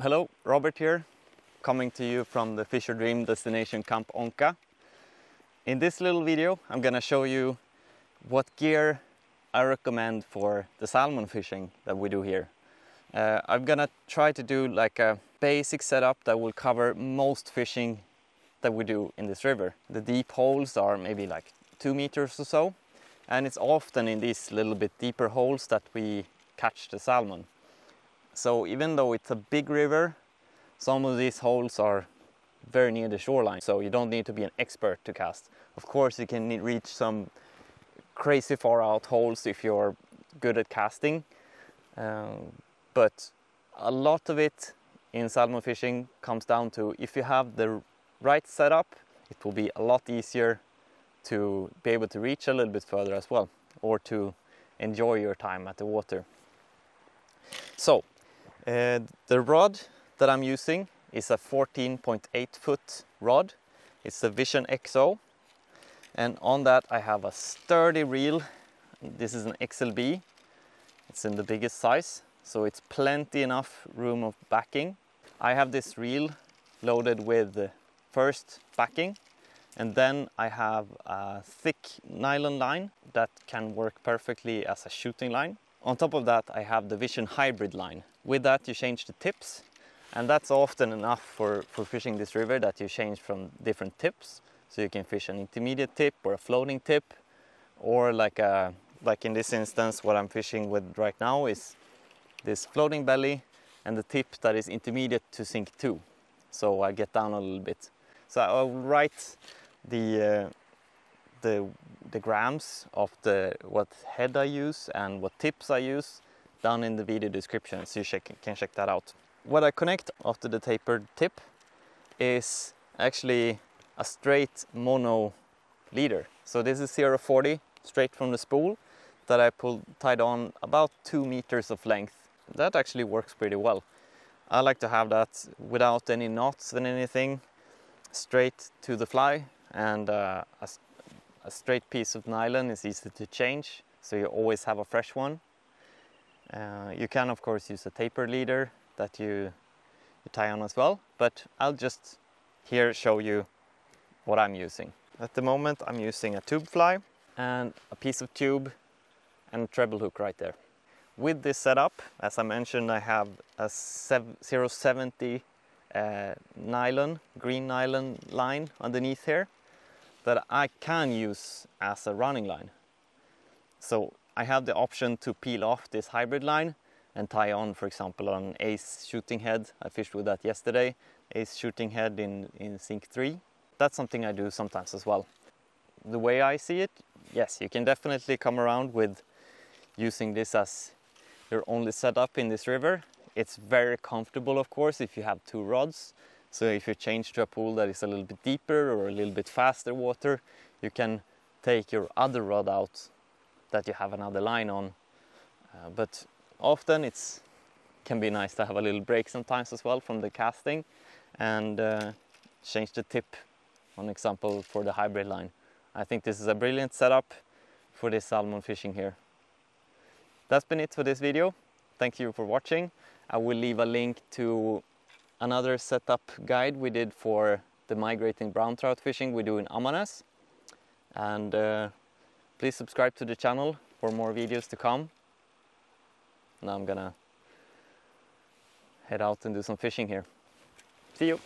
Hello, Robert here, coming to you from the Fish Your Dream destination Camp Onka. In this little video, I'm gonna show you what gear I recommend for the salmon fishing that we do here. I'm gonna try to do like a basic setup that will cover most fishing that we do in this river. The deep holes are maybe like 2 meters or so, and it's often in these little bit deeper holes that we catch the salmon. So even though it's a big river, some of these holes are very near the shoreline, so you don't need to be an expert to cast. Of course, you can reach some crazy far out holes if you're good at casting, but a lot of it in salmon fishing comes down to if you have the right setup, it will be a lot easier to be able to reach a little bit further as well, or to enjoy your time at the water. So, the rod that I'm using is a 14.8-foot rod. It's a Vision XO, and on that I have a sturdy reel. This is an XLB. It's in the biggest size, so it's plenty enough room of backing. I have this reel loaded with first backing, and then I have a thick nylon line that can work perfectly as a shooting line. On top of that, I have the Vision Hybrid line. With that, you change the tips, and that's often enough for fishing this river that you change from different tips. So you can fish an intermediate tip or a floating tip, or like in this instance, what I'm fishing with right now is this floating belly and the tip that is intermediate to sink 2. So I get down a little bit. So I'll write the grams of what head I use and what tips I use down in the video description, so you can check that out. What I connect after the tapered tip is actually a straight mono leader. So this is 0.40 straight from the spool that I tied on about 2 meters of length. That actually works pretty well. I like to have that without any knots and anything, straight to the fly, and a straight piece of nylon is easy to change, so you always have a fresh one. You can of course use a taper leader that you tie on as well, but I'll just here show you what I'm using. At the moment I'm using a tube fly and a piece of tube and a treble hook right there. With this setup, as I mentioned, I have a 0.70 green nylon line underneath here that I can use as a running line. So I have the option to peel off this hybrid line and tie on, for example, an Ace shooting head. I fished with that yesterday, Ace shooting head in sink 3. That's something I do sometimes as well. The way I see it, yes, you can definitely come around with using this as your only setup in this river. It's very comfortable, of course, if you have 2 rods. So if you change to a pool that is a little bit deeper or a little bit faster water, you can take your other rod out that you have another line on. But often it can be nice to have a little break sometimes as well from the casting, and change the tip, for example, for the hybrid line. I think this is a brilliant setup for this salmon fishing here. That's been it for this video. Thank you for watching. I will leave a link to another setup guide we did for the migrating brown trout fishing we do in Amanas. And please subscribe to the channel for more videos to come. Now I'm gonna head out and do some fishing here. See you!